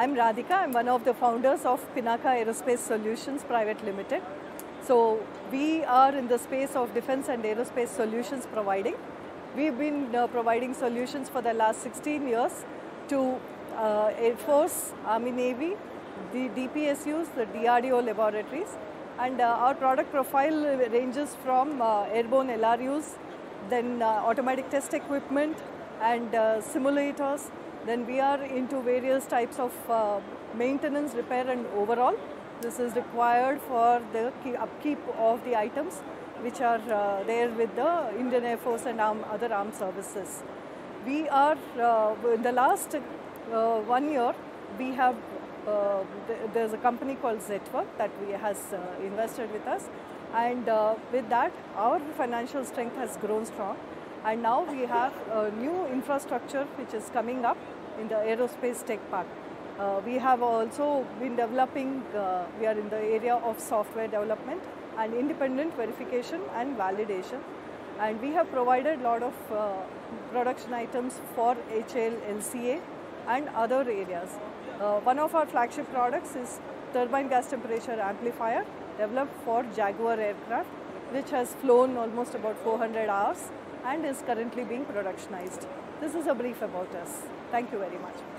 I'm Radhika. I'm one of the founders of Pinaka Aerospace Solutions Private Limited. So we are in the space of defense and aerospace solutions providing. We've been providing solutions for the last 16 years to Air Force, Army, Navy, the DPSUs, the DRDO laboratories, and our product profile ranges from airborne LRUs, then automatic test equipment and simulators. Then we are into various types of maintenance, repair and overhaul. This is required for the upkeep of the items which are there with the Indian Air Force and other armed services. We are, in the last 1 year, we have, there's a company called Zetwork that has invested with us, and with that our financial strength has grown strong, and now we have a new infrastructure which is coming up in the Aerospace Tech Park. We have also been developing, we are in the area of software development and independent verification and validation. And we have provided a lot of production items for HAL, LCA and other areas. One of our flagship products is Turbine Gas Temperature Amplifier, developed for Jaguar Aircraft, which has flown almost about 400 hours and is currently being productionized. This is a brief about us. Thank you very much.